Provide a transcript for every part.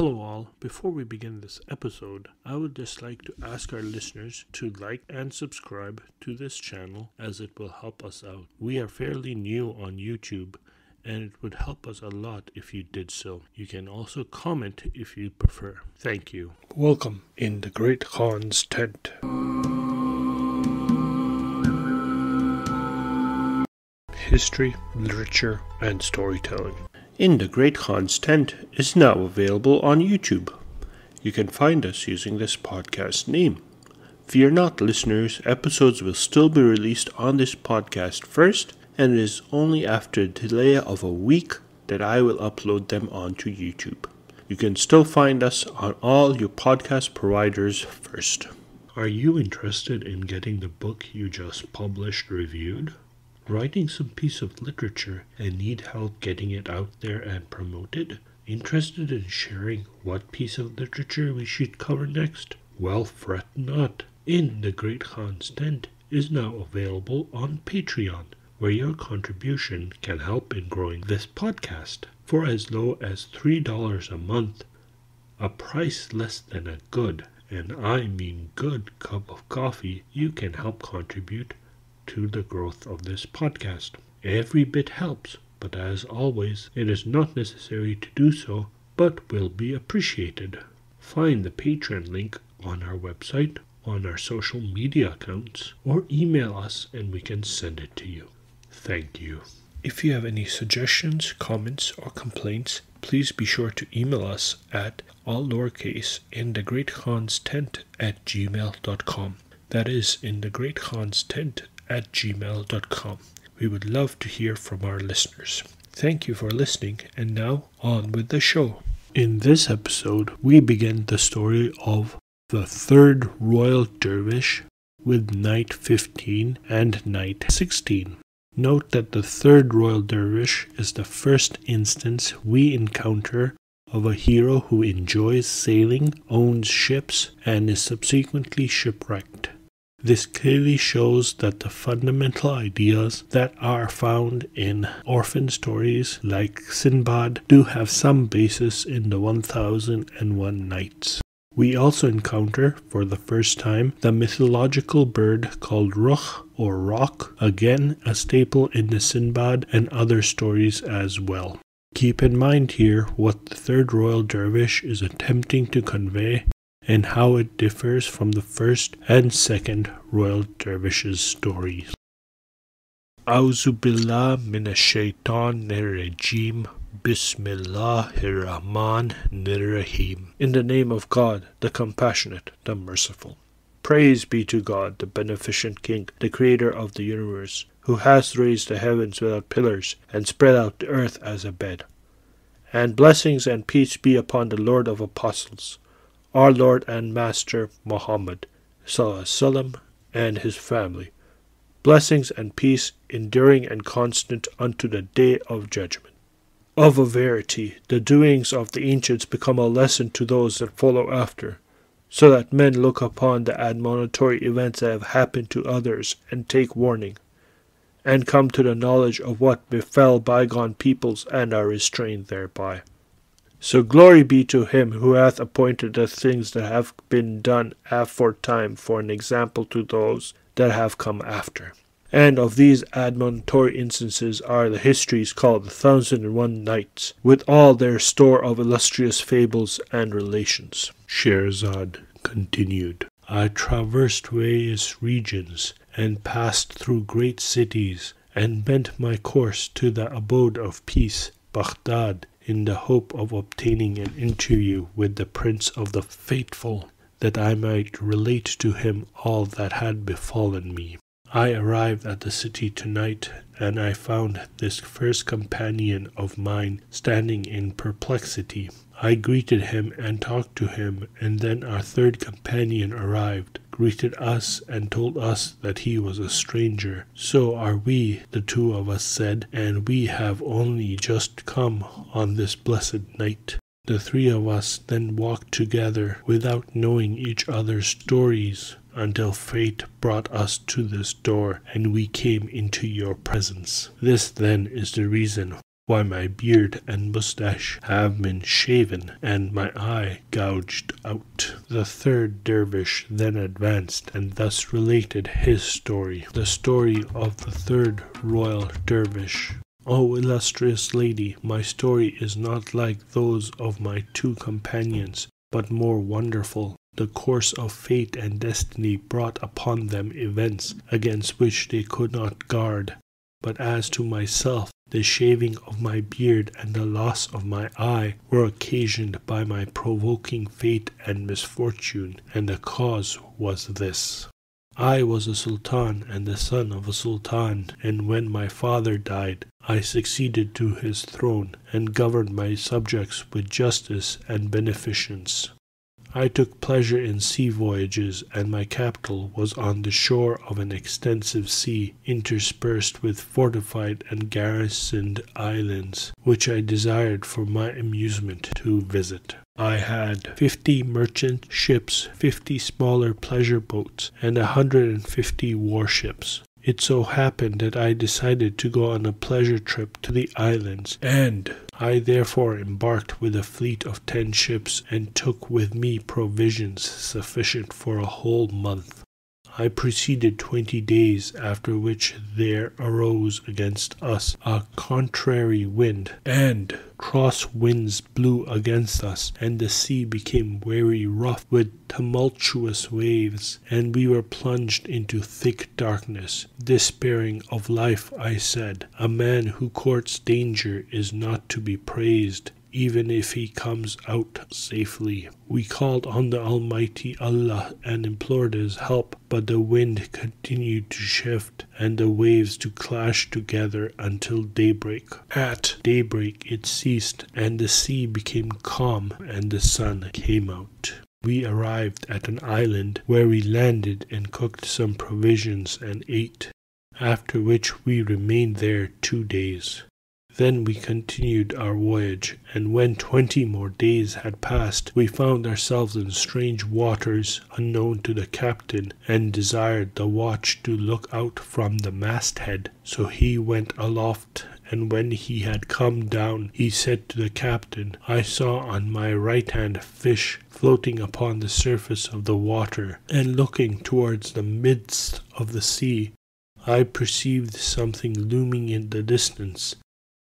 Hello all, before we begin this episode, I would just like to ask our listeners to like and subscribe to this channel as it will help us out. We are fairly new on YouTube and it would help us a lot if you did so. You can also comment if you prefer. Thank you. Welcome in the Great Khan's Tent. History, literature, and storytelling. In the Great Khan's Tent is now available on YouTube. You can find us using this podcast name. Fear not, listeners, episodes will still be released on this podcast first, and it is only after a delay of a week that I will upload them onto YouTube. You can still find us on all your podcast providers first. Are you interested in getting the book you just published reviewed? Writing some piece of literature and need help getting it out there and promoted? Interested in sharing what piece of literature we should cover next? Well, fret not. In the Great Khan's Tent is now available on Patreon, where your contribution can help in growing this podcast for as low as $3 a month, a price less than a good, and I mean good, cup of coffee. You can help contribute to the growth of this podcast. Every bit helps, but as always, it is not necessary to do so, but will be appreciated. Find the Patreon link on our website, on our social media accounts, or email us and we can send it to you. Thank you. If you have any suggestions, comments, or complaints, please be sure to email us at all lowercase in the Great Khan's Tent at gmail.com. That is in the Great Khan's Tent at gmail.com. We would love to hear from our listeners. Thank you for listening, and now on with the show. In this episode, we begin the story of the Third Royal Dervish with Night 15 and Night 16. Note that the Third Royal Dervish is the first instance we encounter of a hero who enjoys sailing, owns ships, and is subsequently shipwrecked. This clearly shows that the fundamental ideas that are found in orphan stories like Sinbad do have some basis in the 1001 Nights. We also encounter, for the first time, the mythological bird called Rukh or Roc, again a staple in the Sinbad and other stories as well. Keep in mind here what the Third Royal Dervish is attempting to convey and how it differs from the first and second Royal Dervishes' stories. Auzubilla Minashaitan Nerejim Bismillah Hiraman Nirahim. In the name of God, the Compassionate, the Merciful. Praise be to God, the Beneficent King, the Creator of the universe, who has raised the heavens without pillars and spread out the earth as a bed. And blessings and peace be upon the Lord of Apostles, our Lord and Master Muhammad ﷺ and his family. Blessings and peace enduring and constant unto the day of judgment. Of a verity, the doings of the ancients become a lesson to those that follow after, so that men look upon the admonitory events that have happened to others and take warning, and come to the knowledge of what befell bygone peoples and are restrained thereby. So glory be to him who hath appointed the things that have been done aforetime for an example to those that have come after. And of these admonitory instances are the histories called the 1001 Nights, with all their store of illustrious fables and relations. Shahrazad continued, I traversed various regions, and passed through great cities, and bent my course to the abode of peace, Baghdad, in the hope of obtaining an interview with the Prince of the Faithful, that I might relate to him all that had befallen me. I arrived at the city tonight, and I found this first companion of mine standing in perplexity. I greeted him and talked to him, and then our third companion arrived, greeted us, and told us that he was a stranger. So are we, the two of us said, and we have only just come on this blessed night. The three of us then walked together without knowing each other's stories, until fate brought us to this door, and we came into your presence. This, then, is the reason why my beard and moustache have been shaven and my eye gouged out." The third dervish then advanced and thus related his story, the story of the third royal dervish. "O illustrious lady, my story is not like those of my two companions, but more wonderful. The course of fate and destiny brought upon them events against which they could not guard. But as to myself, the shaving of my beard and the loss of my eye were occasioned by my provoking fate and misfortune, and the cause was this. I was a sultan and the son of a sultan, and when my father died, I succeeded to his throne and governed my subjects with justice and beneficence. I took pleasure in sea voyages, and my capital was on the shore of an extensive sea, interspersed with fortified and garrisoned islands, which I desired for my amusement to visit. I had 50 merchant ships, 50 smaller pleasure boats, and 150 warships. It so happened that I decided to go on a pleasure trip to the islands, and I therefore embarked with a fleet of 10 ships and took with me provisions sufficient for a whole month. I proceeded 20 days, after which there arose against us a contrary wind, and cross winds blew against us, and the sea became very rough with tumultuous waves, and we were plunged into thick darkness. Despairing of life, I said, 'A man who courts danger is not to be praised, even if he comes out safely.' We called on the Almighty Allah and implored his help, but the wind continued to shift and the waves to clash together until daybreak. At daybreak it ceased, and the sea became calm and the sun came out. We arrived at an island, where we landed and cooked some provisions and ate, after which we remained there 2 days. Then we continued our voyage, and when 20 more days had passed, we found ourselves in strange waters, unknown to the captain, and desired the watch to look out from the masthead. So he went aloft, and when he had come down, he said to the captain, 'I saw on my right hand fish floating upon the surface of the water, and looking towards the midst of the sea, I perceived something looming in the distance,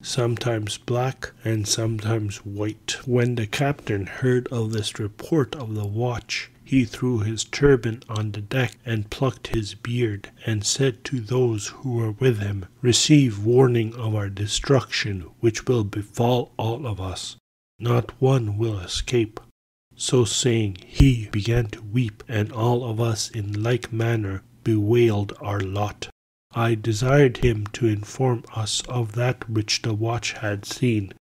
sometimes black and sometimes white.' When the captain heard of this report of the watch, he threw his turban on the deck and plucked his beard, and said to those who were with him, 'Receive warning of our destruction, which will befall all of us. Not one will escape.' So saying, he began to weep, and all of us in like manner bewailed our lot. I desired him to inform us of that which the watch had seen.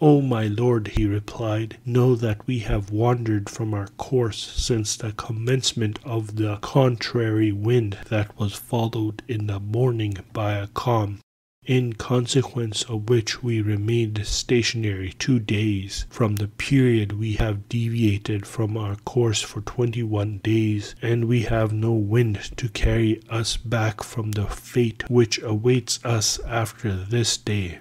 'O my lord,' he replied, 'know that we have wandered from our course since the commencement of the contrary wind that was followed in the morning by a calm, in consequence of which we remained stationary 2 days. From the period we have deviated from our course for 21 days, and we have no wind to carry us back from the fate which awaits us after this day.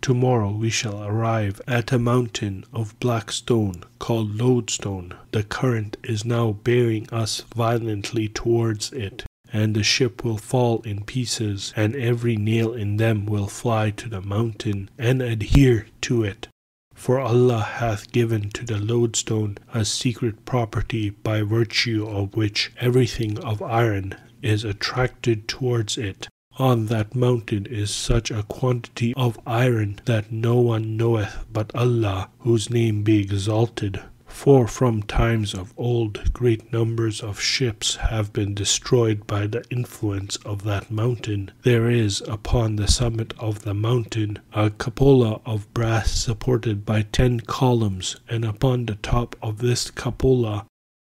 Tomorrow we shall arrive at a mountain of black stone called Lodestone. The current is now bearing us violently towards it, and the ship will fall in pieces, and every nail in them will fly to the mountain and adhere to it. For Allah hath given to the lodestone a secret property, by virtue of which everything of iron is attracted towards it. On that mountain is such a quantity of iron that no one knoweth but Allah, whose name be exalted. For from times of old great numbers of ships have been destroyed by the influence of that mountain. There is upon the summit of the mountain a cupola of brass supported by 10 columns, and upon the top of this cupola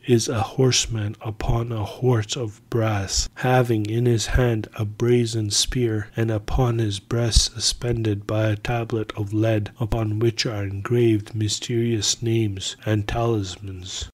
is a horseman upon a horse of brass, having in his hand a brazen spear, and upon his breast suspended by a tablet of lead, upon which are engraved mysterious names and talismans.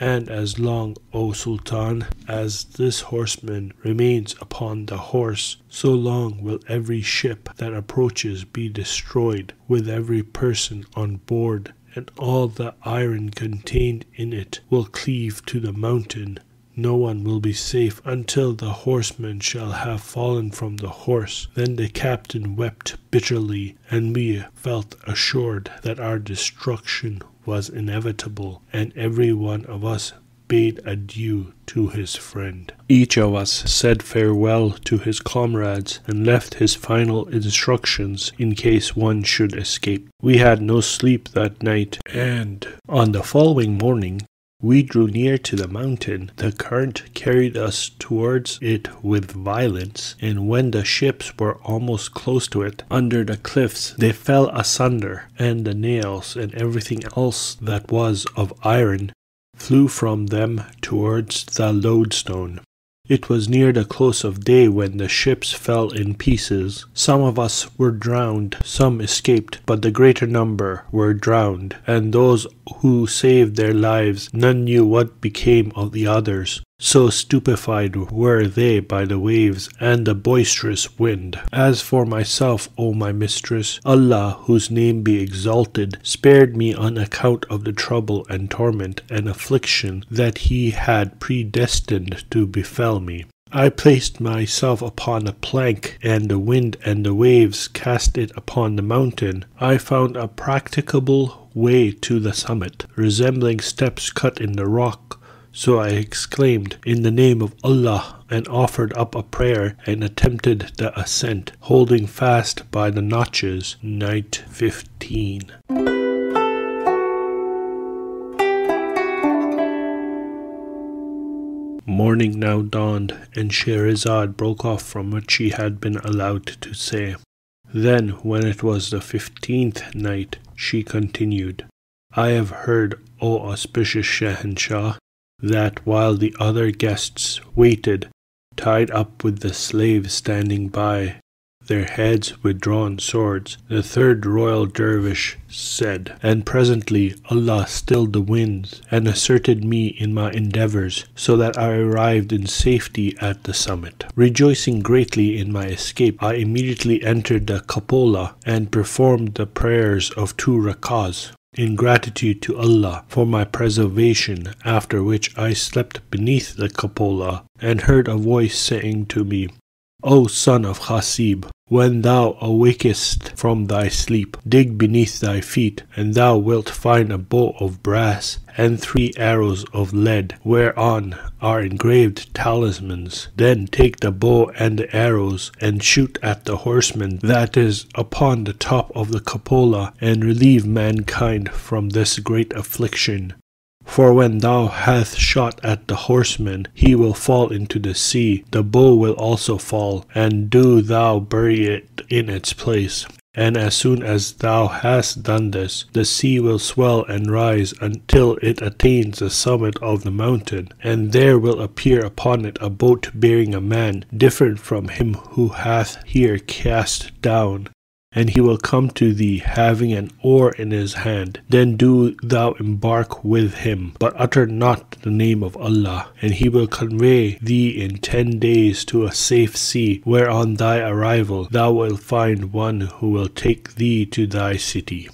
And as long, O Sultan, as this horseman remains upon the horse, so long will every ship that approaches be destroyed, with every person on board, and all the iron contained in it will cleave to the mountain. No one will be safe until the horseman shall have fallen from the horse. Then the captain wept bitterly, and we felt assured that our destruction was inevitable, and every one of us bade adieu to his friend. Each of us said farewell to his comrades and left his final instructions in case one should escape. We had no sleep that night, and on the following morning we drew near to the mountain. The current carried us towards it with violence, and when the ships were almost close to it, under the cliffs, they fell asunder, and the nails and everything else that was of iron flew from them towards the Lodestone. It was near the close of day when the ships fell in pieces. Some of us were drowned, some escaped, but the greater number were drowned, and those who saved their lives, none knew what became of the others, so stupefied were they by the waves and the boisterous wind. As for myself, O my mistress, Allah, whose name be exalted, spared me on account of the trouble and torment and affliction that He had predestined to befell me. I placed myself upon a plank, and the wind and the waves cast it upon the mountain. I found a practicable way to the summit, resembling steps cut in the rock. So I exclaimed, "In the name of Allah," and offered up a prayer and attempted the ascent, holding fast by the notches. Night 15. Morning now dawned, and Shahrazad broke off from what she had been allowed to say. Then, when it was the 15th night, she continued, I have heard, O auspicious Shahanshah, that while the other guests waited, tied up with the slaves standing by, their heads with drawn swords, the third royal dervish said, and presently Allah stilled the winds and asserted me in my endeavors, so that I arrived in safety at the summit. Rejoicing greatly in my escape, I immediately entered the cupola and performed the prayers of 2 rakahs. In gratitude to Allah for my preservation, after which I slept beneath the cupola and heard a voice saying to me, O son of Khasib, when thou awakest from thy sleep, dig beneath thy feet, and thou wilt find a bow of brass and 3 arrows of lead, whereon are engraved talismans. Then take the bow and the arrows, and shoot at the horseman that is upon the top of the cupola, and relieve mankind from this great affliction. For when thou hast shot at the horseman, he will fall into the sea, the bow will also fall, and do thou bury it in its place. And as soon as thou hast done this, the sea will swell and rise until it attains the summit of the mountain, and there will appear upon it a boat bearing a man, different from him who hath here cast down. And he will come to thee, having an oar in his hand. Then do thou embark with him, but utter not the name of Allah, and he will convey thee in 10 days to a safe sea, where on thy arrival thou wilt find one who will take thee to thy city.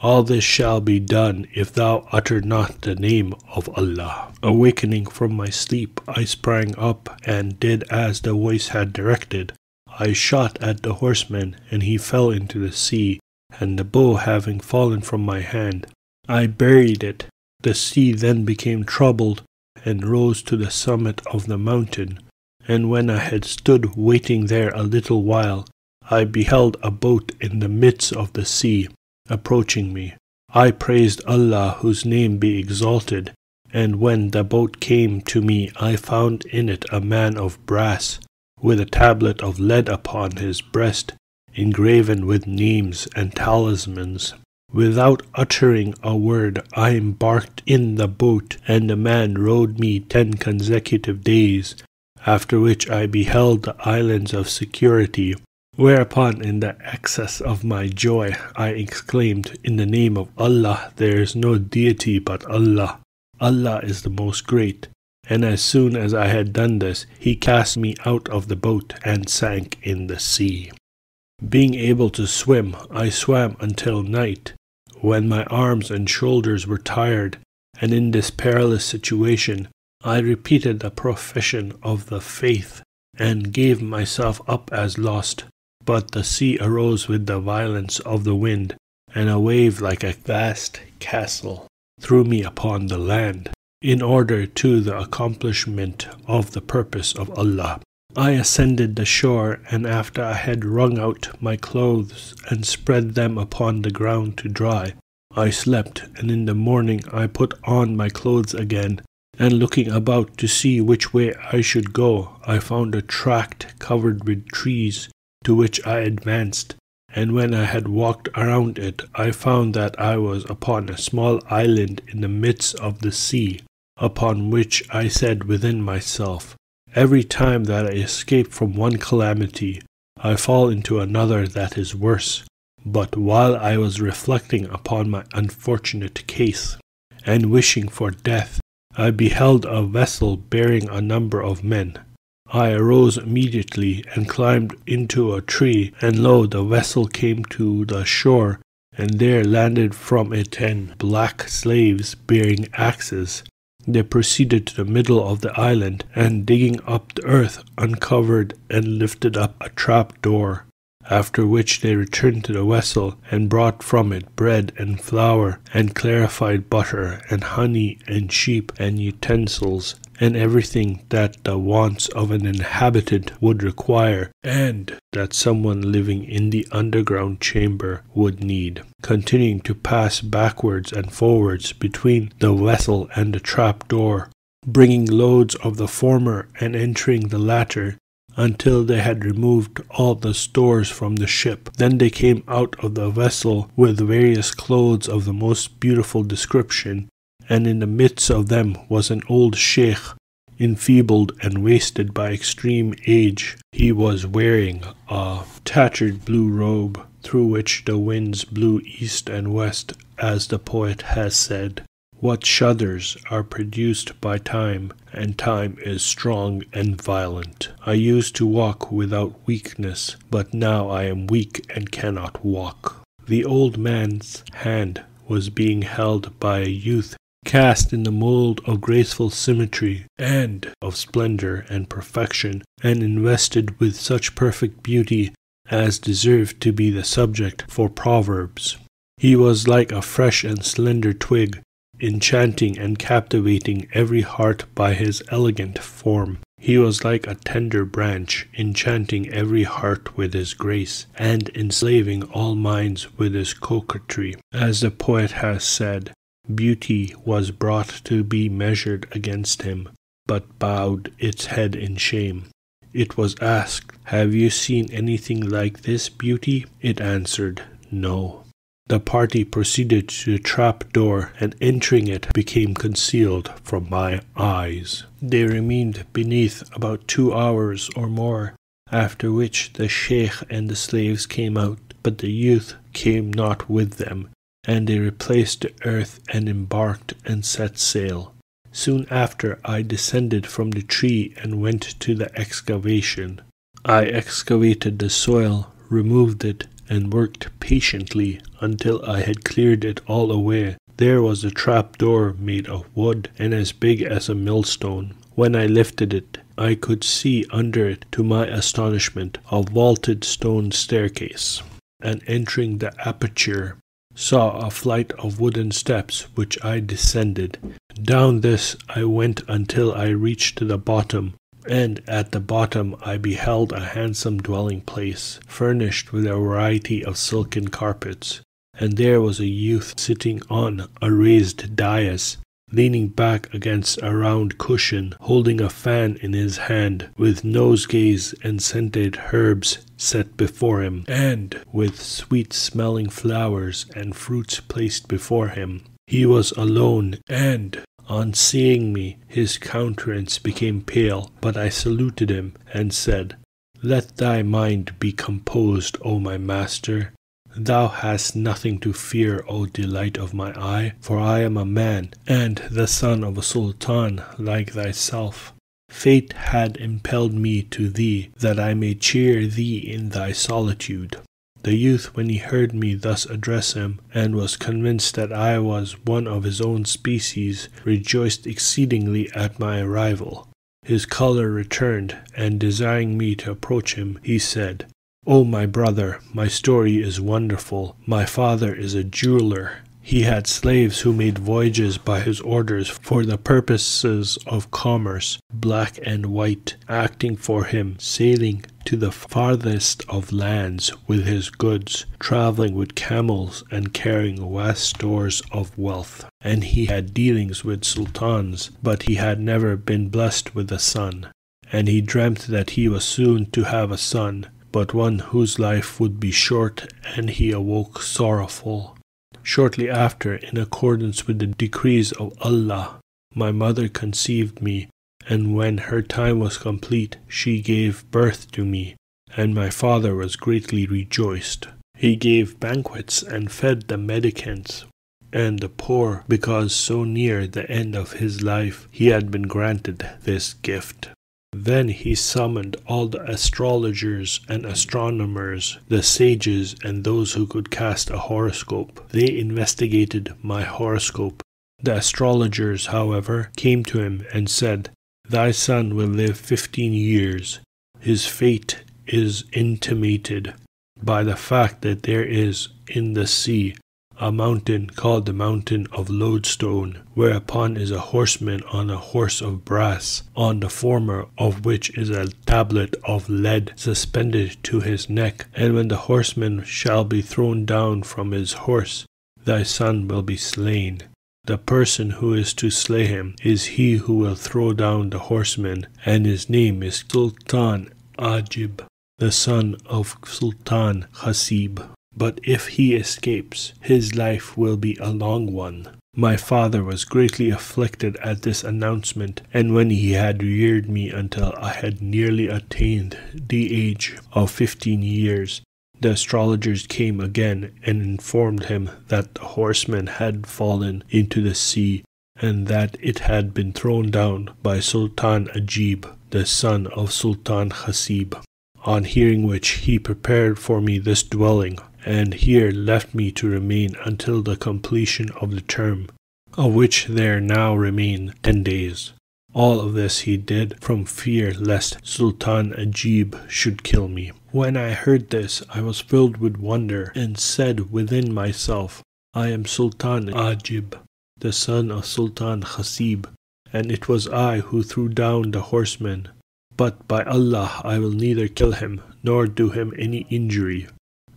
All this shall be done if thou utter not the name of Allah. Awakening from my sleep, I sprang up and did as the voice had directed. I shot at the horseman, and he fell into the sea, and the bow having fallen from my hand, I buried it. The sea then became troubled, and rose to the summit of the mountain. And when I had stood waiting there a little while, I beheld a boat in the midst of the sea, approaching me. I praised Allah, whose name be exalted, and when the boat came to me, I found in it a man of brass, with a tablet of lead upon his breast, engraven with names and talismans. Without uttering a word, I embarked in the boat, and the man rowed me 10 consecutive days, after which I beheld the islands of security. Whereupon, in the excess of my joy, I exclaimed, In the name of Allah, there is no deity but Allah! Allah is the most great. And as soon as I had done this, he cast me out of the boat and sank in the sea. Being able to swim, I swam until night, when my arms and shoulders were tired, and in this perilous situation, I repeated the profession of the faith, and gave myself up as lost. But the sea arose with the violence of the wind, and a wave like a vast castle threw me upon the land, in order to the accomplishment of the purpose of Allah. I ascended the shore, and after I had wrung out my clothes and spread them upon the ground to dry, I slept, and in the morning I put on my clothes again, and looking about to see which way I should go, I found a tract covered with trees, to which I advanced, and when I had walked around it, I found that I was upon a small island in the midst of the sea, upon which I said within myself, every time that I escape from one calamity, I fall into another that is worse. But while I was reflecting upon my unfortunate case, and wishing for death, I beheld a vessel bearing a number of men. I arose immediately and climbed into a tree, and lo, the vessel came to the shore, and there landed from it 10 black slaves bearing axes. They proceeded to the middle of the island, and digging up the earth, uncovered and lifted up a trap door, after which they returned to the vessel, and brought from it bread and flour, and clarified butter, and honey, and sheep, and utensils, and everything that the wants of an inhabitant would require, and that someone living in the underground chamber would need, continuing to pass backwards and forwards between the vessel and the trap-door, bringing loads of the former and entering the latter, until they had removed all the stores from the ship. Then they came out of the vessel with various clothes of the most beautiful description, and in the midst of them was an old sheikh, enfeebled and wasted by extreme age. He was wearing a tattered blue robe, through which the winds blew east and west, as the poet has said, "What shudders are produced by time, and time is strong and violent. I used to walk without weakness, but now I am weak and cannot walk." The old man's hand was being held by a youth cast in the mold of graceful symmetry and of splendor and perfection, and invested with such perfect beauty as deserved to be the subject for proverbs. He was like a fresh and slender twig, enchanting and captivating every heart by his elegant form. He was like a tender branch, enchanting every heart with his grace, and enslaving all minds with his coquetry. As the poet has said, beauty was brought to be measured against him, but bowed its head in shame. It was asked, "Have you seen anything like this beauty?" It answered, "No." The party proceeded to the trap-door, and entering it became concealed from my eyes. They remained beneath about 2 hours or more, after which the sheikh and the slaves came out, but the youth came not with them, and they replaced the earth and embarked and set sail. Soon after, I descended from the tree and went to the excavation. I excavated the soil, removed it, and worked patiently until I had cleared it all away. There was a trap-door made of wood and as big as a millstone. When I lifted it, I could see under it, to my astonishment, a vaulted stone staircase, and entering the aperture, saw a flight of wooden steps which I descended. Down this I went until I reached the bottom, and at the bottom I beheld a handsome dwelling-place, furnished with a variety of silken carpets, and there was a youth sitting on a raised dais, leaning back against a round cushion, holding a fan in his hand, with nosegays and scented herbs set before him, and with sweet-smelling flowers and fruits placed before him. He was alone, and on seeing me, his countenance became pale, but I saluted him and said, "Let thy mind be composed, O my master. Thou hast nothing to fear, O delight of my eye, for I am a man and the son of a sultan like thyself. Fate had impelled me to thee, that I may cheer thee in thy solitude. The youth, when he heard me thus address him, and was convinced that I was one of his own species, rejoiced exceedingly at my arrival. His colour returned, and desiring me to approach him, he said, O my brother, my story is wonderful. My father is a jeweller. He had slaves who made voyages by his orders for the purposes of commerce, black and white, acting for him, sailing to the farthest of lands with his goods, travelling with camels and carrying vast stores of wealth. And he had dealings with sultans, but he had never been blessed with a son. And he dreamt that he was soon to have a son, but one whose life would be short, and he awoke sorrowful. Shortly after, in accordance with the decrees of Allah, my mother conceived me, and when her time was complete, she gave birth to me, and my father was greatly rejoiced. He gave banquets and fed the mendicants and the poor, because so near the end of his life he had been granted this gift. Then he summoned all the astrologers and astronomers, the sages and those who could cast a horoscope. They investigated my horoscope. The astrologers, however, came to him and said, Thy son will live 15 years. His fate is intimated by the fact that there is in the sea a mountain called the Mountain of Lodestone, whereupon is a horseman on a horse of brass, on the former of which is a tablet of lead suspended to his neck, and when the horseman shall be thrown down from his horse, thy son will be slain. The person who is to slay him is he who will throw down the horseman, and his name is Sultan Ajib, the son of Sultan Hasib. But if he escapes, his life will be a long one. My father was greatly afflicted at this announcement, and when he had reared me until I had nearly attained the age of 15 years, the astrologers came again and informed him that the horseman had fallen into the sea, and that it had been thrown down by Sultan Ajib, the son of Sultan Hasib. On hearing which, he prepared for me this dwelling, and here left me to remain until the completion of the term, of which there now remain 10 days. All of this he did from fear lest Sultan Ajib should kill me. When I heard this, I was filled with wonder, and said within myself, I am Sultan Ajib, the son of Sultan Hasib, and it was I who threw down the horseman. But by Allah, I will neither kill him nor do him any injury.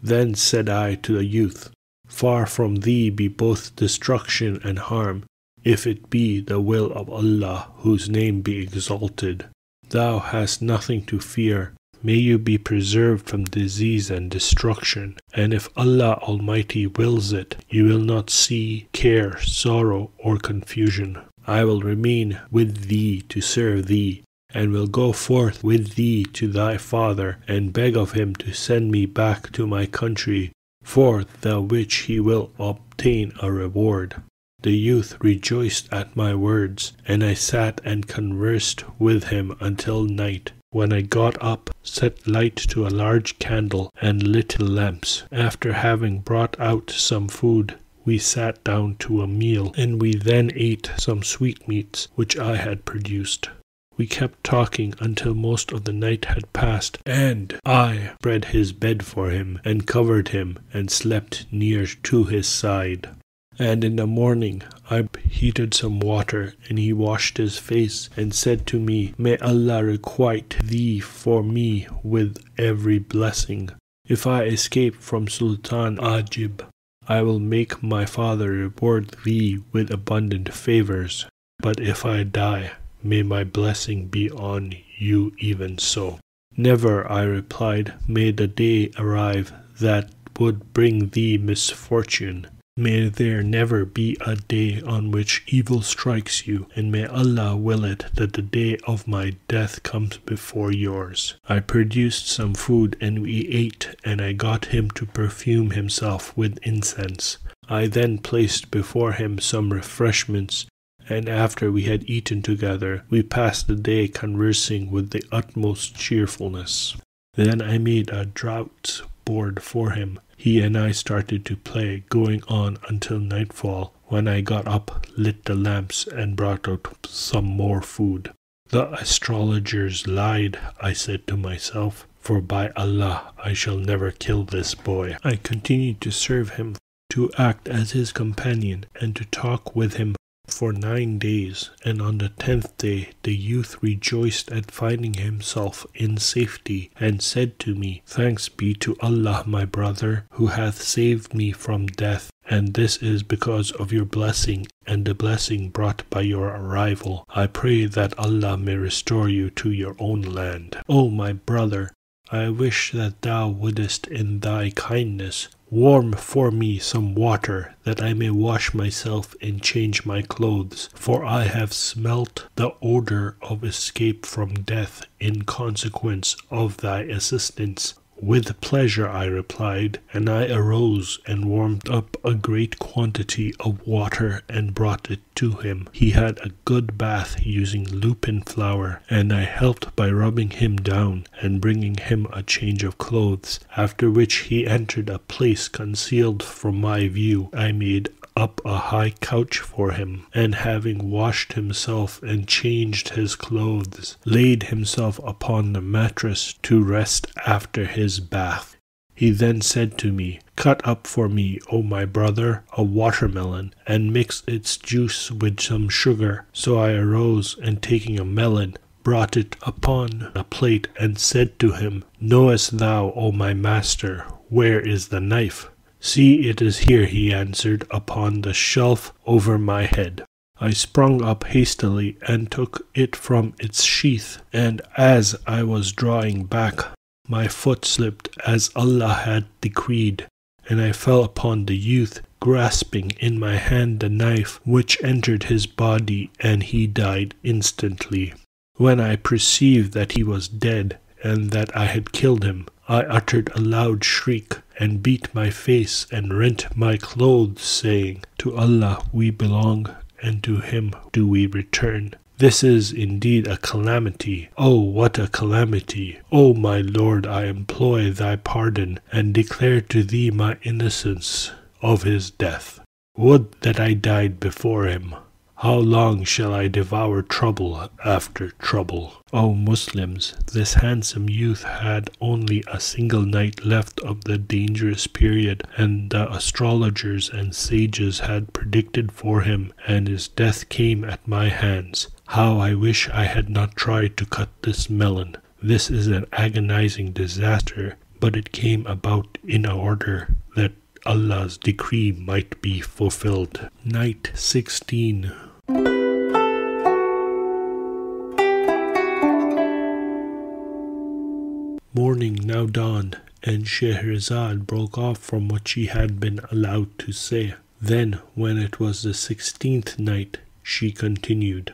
Then said I to the youth, Far from thee be both destruction and harm, if it be the will of Allah, whose name be exalted. Thou hast nothing to fear. May you be preserved from disease and destruction. And if Allah Almighty wills it, you will not see care, sorrow, or confusion. I will remain with thee to serve thee, and will go forth with thee to thy father, and beg of him to send me back to my country, for the which he will obtain a reward. The youth rejoiced at my words, and I sat and conversed with him until night, when I got up, set light to a large candle, and lit lamps. After having brought out some food, we sat down to a meal, and we then ate some sweetmeats which I had produced. We kept talking until most of the night had passed, and I spread his bed for him, and covered him, and slept near to his side. And in the morning I heated some water, and he washed his face, and said to me, May Allah requite thee for me with every blessing. If I escape from Sultan Ajib, I will make my father reward thee with abundant favours. But if I die, may my blessing be on you even so. Never, I replied, may the day arrive that would bring thee misfortune. May there never be a day on which evil strikes you, and may Allah will it that the day of my death comes before yours. I produced some food and we ate, and I got him to perfume himself with incense. I then placed before him some refreshments, and after we had eaten together, we passed the day conversing with the utmost cheerfulness. Then I made a draught board for him. He and I started to play, going on until nightfall, when I got up, lit the lamps, and brought out some more food. The astrologers lied, I said to myself, for by Allah, I shall never kill this boy. I continued to serve him, to act as his companion, and to talk with him for 9 days, and on the 10th day the youth rejoiced at finding himself in safety, and said to me, "Thanks be to Allah, my brother, who hath saved me from death, and this is because of your blessing and the blessing brought by your arrival. I pray that Allah may restore you to your own land. O my brother, I wish that thou wouldest in thy kindness warm for me some water, that I may wash myself and change my clothes, for I have smelt the odor of escape from death in consequence of thy assistance." "With pleasure," I replied, and I arose and warmed up a great quantity of water and brought it to him. He had a good bath using lupin flower, and I helped by rubbing him down and bringing him a change of clothes, after which he entered a place concealed from my view. I made up a high couch for him, and having washed himself and changed his clothes, laid himself upon the mattress to rest after his bath. He then said to me, "Cut up for me, O my brother, a watermelon, and mix its juice with some sugar." So I arose, and taking a melon, brought it upon a plate, and said to him, "Knowest thou, O my master, where is the knife?" "See, it is here," he answered, "upon the shelf over my head." I sprung up hastily and took it from its sheath, and as I was drawing back, my foot slipped as Allah had decreed, and I fell upon the youth, grasping in my hand the knife which entered his body, and he died instantly. When I perceived that he was dead and that I had killed him, I uttered a loud shriek and beat my face and rent my clothes, saying, "To Allah we belong, and to Him do we return. This is indeed a calamity. Oh, what a calamity! Oh, my Lord, I implore thy pardon and declare to thee my innocence of his death. Would that I died before him. How long shall I devour trouble after trouble?" O Muslims, this handsome youth had only a single night left of the dangerous period, and the astrologers and sages had predicted for him, and his death came at my hands. How I wish I had not tried to cut this melon. This is an agonizing disaster, but it came about in order that Allah's decree might be fulfilled. Night 16. Morning now dawned, and Shahrazad broke off from what she had been allowed to say. Then, when it was the 16th night, she continued,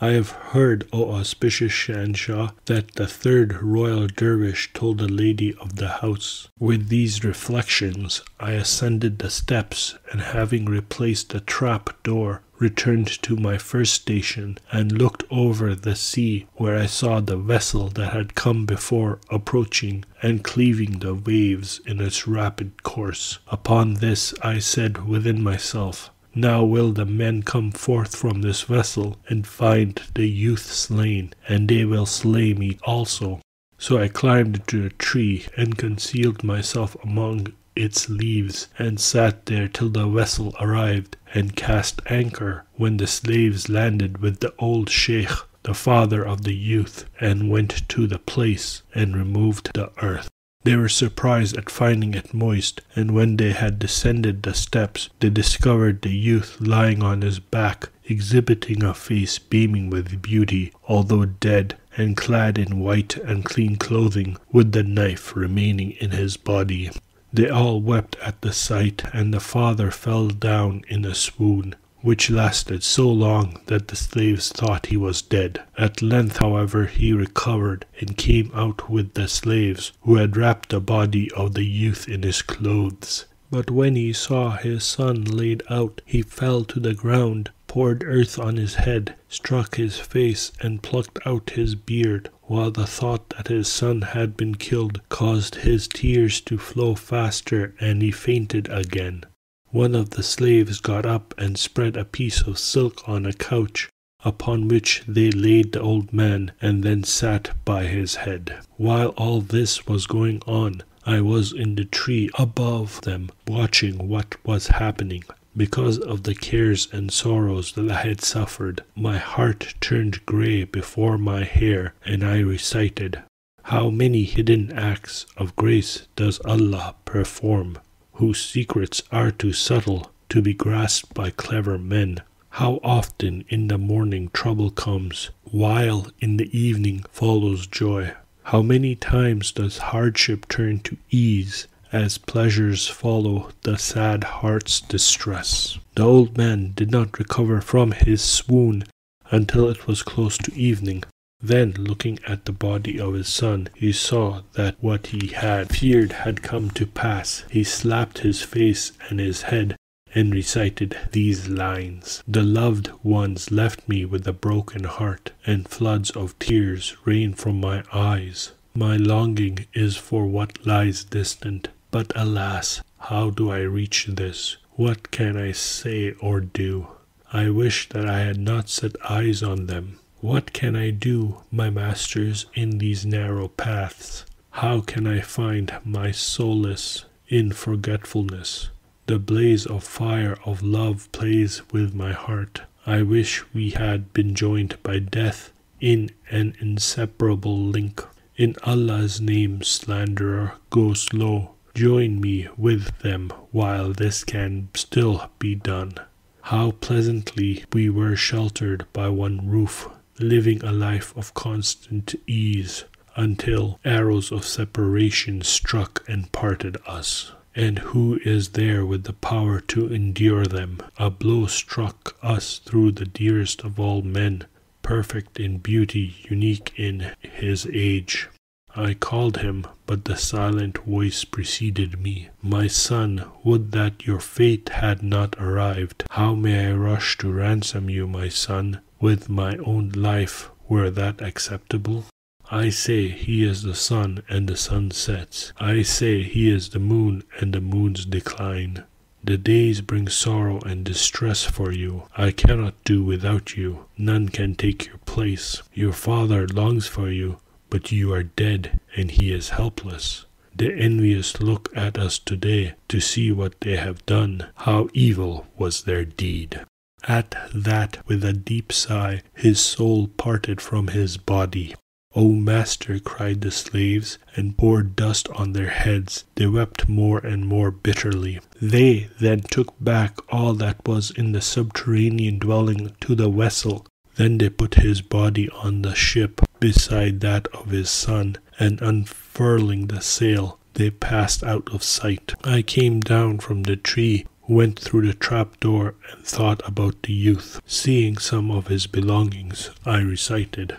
"I have heard, O auspicious Shansha, that the third royal dervish told the lady of the house. With these reflections, I ascended the steps, and having replaced the trap door, returned to my first station, and looked over the sea, where I saw the vessel that had come before approaching, and cleaving the waves in its rapid course. Upon this I said within myself, 'Now will the men come forth from this vessel, and find the youth slain, and they will slay me also.' So I climbed into a tree, and concealed myself among its leaves, and sat there till the vessel arrived, and cast anchor, when the slaves landed with the old sheikh, the father of the youth, and went to the place, and removed the earth. They were surprised at finding it moist, and when they had descended the steps, they discovered the youth lying on his back, exhibiting a face beaming with beauty, although dead, and clad in white and clean clothing, with the knife remaining in his body. They all wept at the sight, and the father fell down in a swoon, which lasted so long that the slaves thought he was dead. At length, however, he recovered, and came out with the slaves, who had wrapped the body of the youth in his clothes. But when he saw his son laid out, he fell to the ground, poured earth on his head, struck his face, and plucked out his beard, while the thought that his son had been killed caused his tears to flow faster, and he fainted again. One of the slaves got up and spread a piece of silk on a couch, upon which they laid the old man, and then sat by his head. While all this was going on, I was in the tree above them, watching what was happening. Because of the cares and sorrows that I had suffered, my heart turned grey before my hair, and I recited, "How many hidden acts of grace does Allah perform, whose secrets are too subtle to be grasped by clever men? How often in the morning trouble comes, while in the evening follows joy? How many times does hardship turn to ease, as pleasures follow the sad heart's distress?" The old man did not recover from his swoon until it was close to evening. Then, looking at the body of his son, he saw that what he had feared had come to pass. He slapped his face and his head and recited these lines: "The loved ones left me with a broken heart, and floods of tears rain from my eyes. My longing is for what lies distant. But alas, how do I reach this? What can I say or do? I wish that I had not set eyes on them. What can I do, my masters, in these narrow paths? How can I find my solace in forgetfulness? The blaze of fire of love plays with my heart. I wish we had been joined by death in an inseparable link. In Allah's name, slanderer, go slow. Join me with them while this can still be done. How pleasantly we were sheltered by one roof, living a life of constant ease, until arrows of separation struck and parted us. And who is there with the power to endure them? A blow struck us through the dearest of all men, perfect in beauty, unique in his age. I called him, but the silent voice preceded me. My son, would that your fate had not arrived. How may I rush to ransom you, my son, with my own life, were that acceptable? I say he is the sun, and the sun sets. I say he is the moon, and the moon's decline. The days bring sorrow and distress for you. I cannot do without you. None can take your place. Your father longs for you, but you are dead, and he is helpless. The envious look at us today to see what they have done. How evil was their deed." At that, with a deep sigh, his soul parted from his body. "O master," cried the slaves, and poured dust on their heads. They wept more and more bitterly. They then took back all that was in the subterranean dwelling to the vessel. Then they put his body on the ship beside that of his son, and unfurling the sail, they passed out of sight. I came down from the tree, went through the trapdoor, and thought about the youth. Seeing some of his belongings, I recited,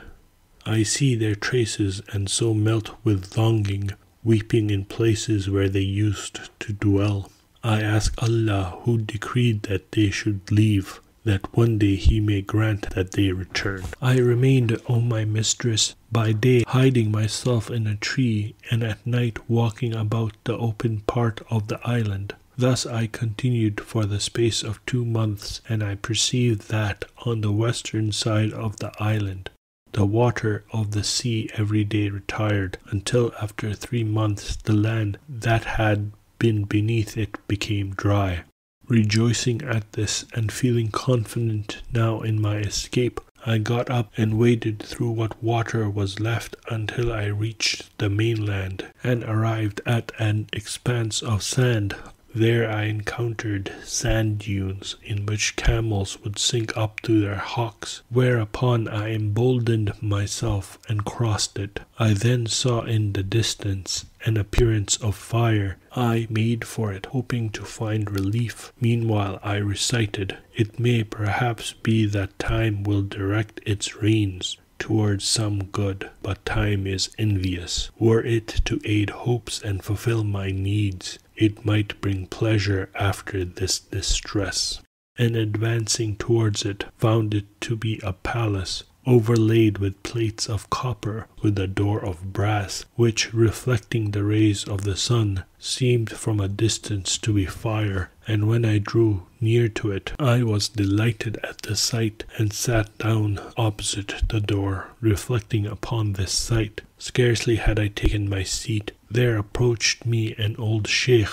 "I see their traces, and so melt with longing, weeping in places where they used to dwell. I ask Allah, who decreed that they should leave, that one day he may grant that they return. I remained, O my mistress, by day hiding myself in a tree, and at night walking about the open part of the island. Thus I continued for the space of 2 months, and I perceived that on the western side of the island, the water of the sea every day retired, until after 3 months the land that had been beneath it became dry. Rejoicing at this, and feeling confident now in my escape, I got up and waded through what water was left until I reached the mainland, and arrived at an expanse of sand. There I encountered sand dunes in which camels would sink up to their hocks, whereupon I emboldened myself and crossed it. I then saw in the distance an appearance of fire. I made for it, hoping to find relief. Meanwhile I recited, "It may perhaps be that time will direct its rains towards some good, but time is envious. Were it to aid hopes and fulfill my needs, it might bring pleasure after this distress." And advancing towards it, found it to be a palace, overlaid with plates of copper, with a door of brass, which, reflecting the rays of the sun, seemed from a distance to be fire. And when I drew near to it, I was delighted at the sight, and sat down opposite the door, reflecting upon this sight. Scarcely had I taken my seat, there approached me an old sheikh,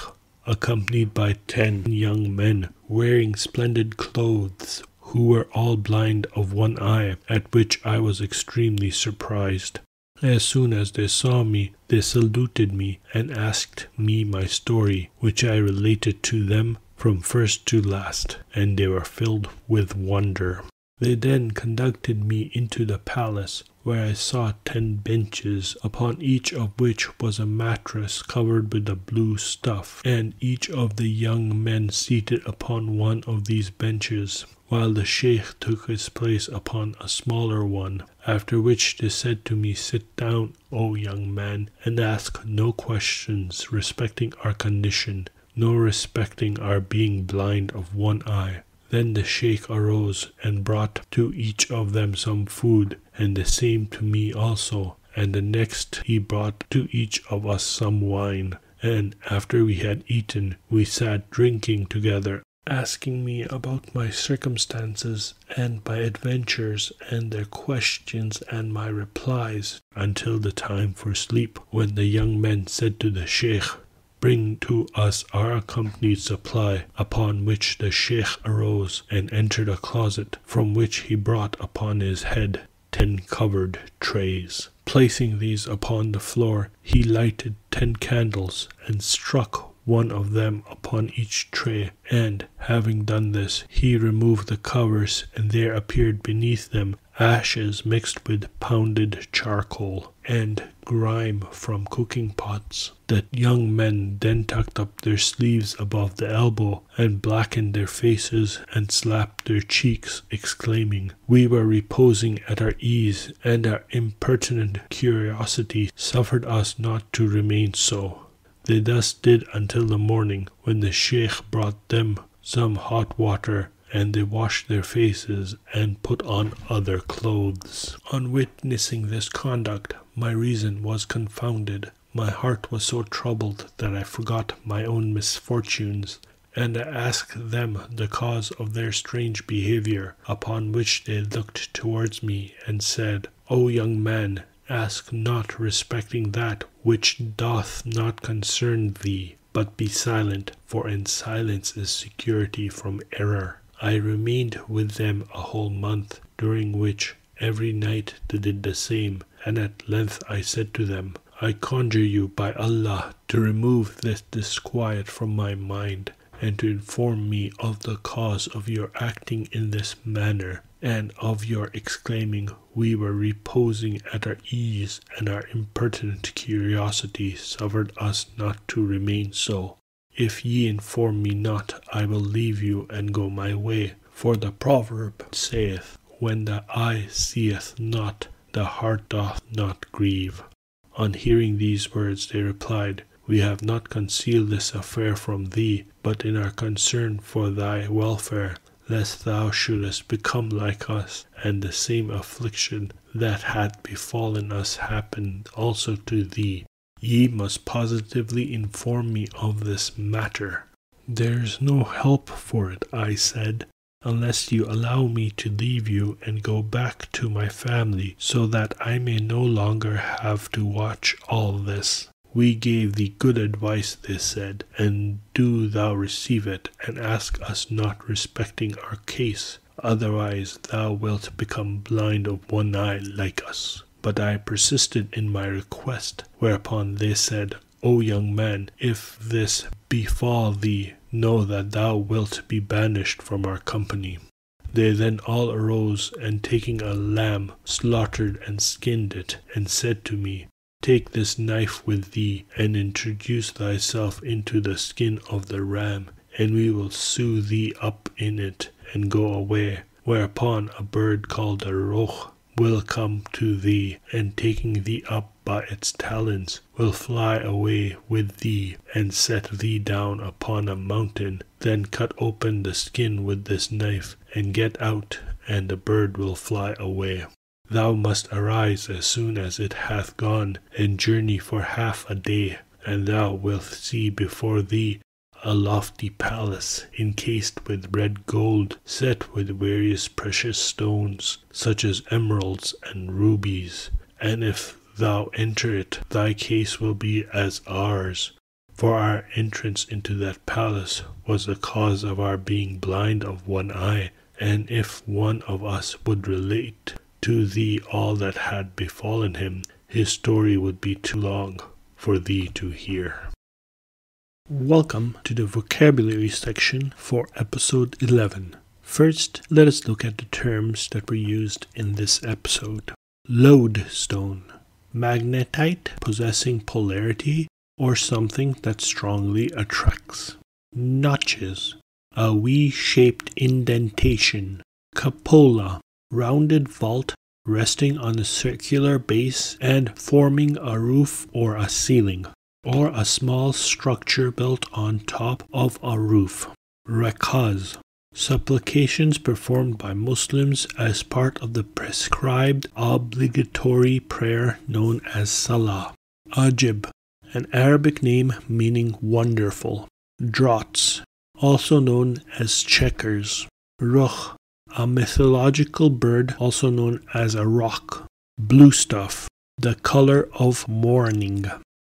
accompanied by 10 young men, wearing splendid clothes, who were all blind of one eye, at which I was extremely surprised. As soon as they saw me, they saluted me and asked me my story, which I related to them from first to last, and they were filled with wonder. They then conducted me into the palace, where I saw 10 benches, upon each of which was a mattress covered with a blue stuff, and each of the young men seated upon one of these benches, while the sheikh took his place upon a smaller one. After which they said to me, "Sit down, O young man, and ask no questions respecting our condition, nor respecting our being blind of one eye." Then the sheikh arose and brought to each of them some food, and the same to me also, and the next he brought to each of us some wine. And after we had eaten, we sat drinking together, asking me about my circumstances and my adventures, and their questions and my replies, until the time for sleep, when the young men said to the sheikh, "Bring to us our accompanied supply," upon which the sheikh arose and entered a closet, from which he brought upon his head 10 covered trays. Placing these upon the floor, he lighted 10 candles and struck one of them upon each tray, and having done this, he removed the covers, and there appeared beneath them ashes mixed with pounded charcoal and grime from cooking pots. The young men then tucked up their sleeves above the elbow, and blackened their faces and slapped their cheeks, exclaiming, "We were reposing at our ease, and our impertinent curiosity suffered us not to remain so." They thus did until the morning, when the sheikh brought them some hot water, and they washed their faces and put on other clothes. On witnessing this conduct, my reason was confounded. My heart was so troubled that I forgot my own misfortunes, and I asked them the cause of their strange behavior, upon which they looked towards me and said, "O young man, ask not respecting that which doth not concern thee, but be silent, for in silence is security from error." I remained with them a whole month, during which every night they did the same, and at length I said to them, "I conjure you by Allah to remove this disquiet from my mind, and to inform me of the cause of your acting in this manner, and of your exclaiming, 'We were reposing at our ease, and our impertinent curiosity suffered us not to remain so.' If ye inform me not, I will leave you and go my way, for the proverb saith, 'When the eye seeth not, the heart doth not grieve.'" On hearing these words, they replied, "We have not concealed this affair from thee, but in our concern for thy welfare, lest thou shouldest become like us, and the same affliction that had befallen us happened also to thee. Ye must positively inform me of this matter." "There's no help for it," I said, "unless you allow me to leave you and go back to my family, so that I may no longer have to watch all this." "We gave thee good advice," they said, "and do thou receive it, and ask us not respecting our case, otherwise thou wilt become blind of one eye like us." But I persisted in my request, whereupon they said, O young man, if this befall thee, know that thou wilt be banished from our company. They then all arose, and taking a lamb, slaughtered and skinned it, and said to me, Take this knife with thee, and introduce thyself into the skin of the ram, and we will sew thee up in it, and go away. Whereupon a bird called a Roc will come to thee, and taking thee up by its talons, will fly away with thee, and set thee down upon a mountain. Then cut open the skin with this knife, and get out, and the bird will fly away. Thou must arise as soon as it hath gone, and journey for half a day, and thou wilt see before thee a lofty palace, encased with red gold, set with various precious stones, such as emeralds and rubies. And if thou enter it, thy case will be as ours. For our entrance into that palace was the cause of our being blind of one eye, and if one of us would relate to thee all that had befallen him, his story would be too long for thee to hear. Welcome to the vocabulary section for episode 11. First, let us look at the terms that were used in this episode. Lodestone, magnetite possessing polarity, or something that strongly attracts. Notches, a V-shaped indentation. Cupola, rounded vault resting on a circular base and forming a roof or a ceiling, or a small structure built on top of a roof. Rakaz, supplications performed by Muslims as part of the prescribed obligatory prayer known as Salah. Ajib, an Arabic name meaning wonderful. Draughts, also known as checkers. Rukh, a mythological bird also known as a roc. Blue stuff, the color of mourning.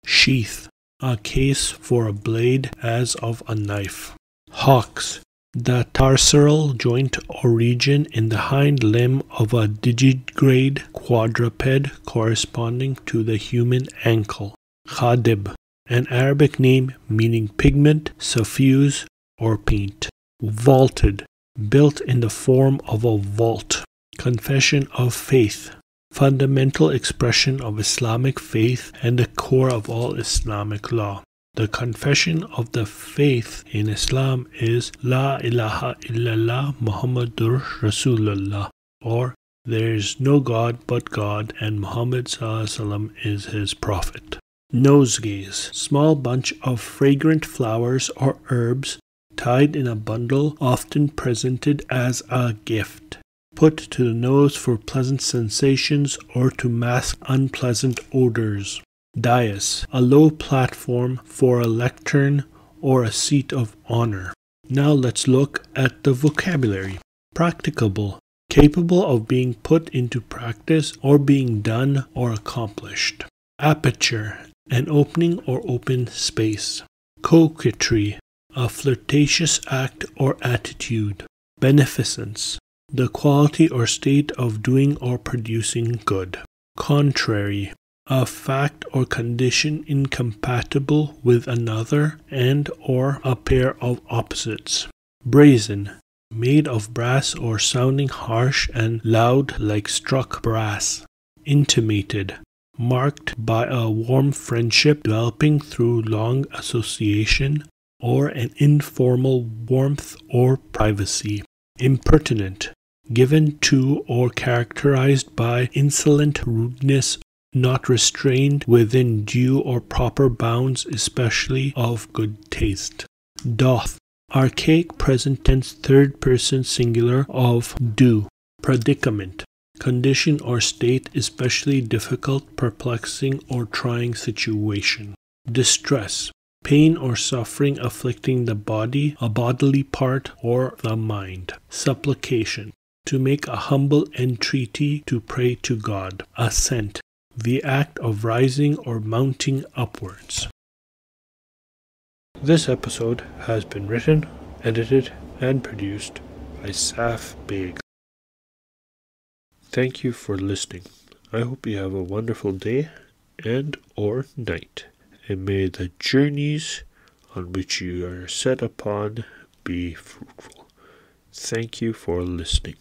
Sheath, a case for a blade as of a knife. Hocks, the tarsal joint or region in the hind limb of a digitigrade quadruped corresponding to the human ankle. Khadib, an Arabic name meaning pigment, suffuse, or paint. Vaulted, built in the form of a vault. Confession of faith, fundamental expression of Islamic faith and the core of all Islamic law. The confession of the faith in Islam is La ilaha illallah Muhammadur Rasulullah, or there is no God but God and Muhammad ﷺ is his prophet. Nosegays, small bunch of fragrant flowers or herbs tied in a bundle, often presented as a gift. Put to the nose for pleasant sensations or to mask unpleasant odors. Dais, a low platform for a lectern or a seat of honor. Now let's look at the vocabulary. Practicable, capable of being put into practice or being done or accomplished. Aperture, an opening or open space. Coquetry, a flirtatious act or attitude. Beneficence, the quality or state of doing or producing good. Contrary, a fact or condition incompatible with another and or a pair of opposites. Brazen, made of brass or sounding harsh and loud like struck brass. Intimated, marked by a warm friendship developing through long association or an informal warmth or privacy. Impertinent, given to or characterized by insolent rudeness, not restrained within due or proper bounds, especially of good taste. Doth, archaic present tense third person singular of do. Predicament, condition or state, especially difficult, perplexing, or trying situation. Distress, pain or suffering afflicting the body, a bodily part, or the mind. Supplication, to make a humble entreaty to pray to God. Ascent, the act of rising or mounting upwards. This episode has been written, edited, and produced by Saf Begg. Thank you for listening. I hope you have a wonderful day and or night. and may the journeys on which you are set upon be fruitful. Thank you for listening.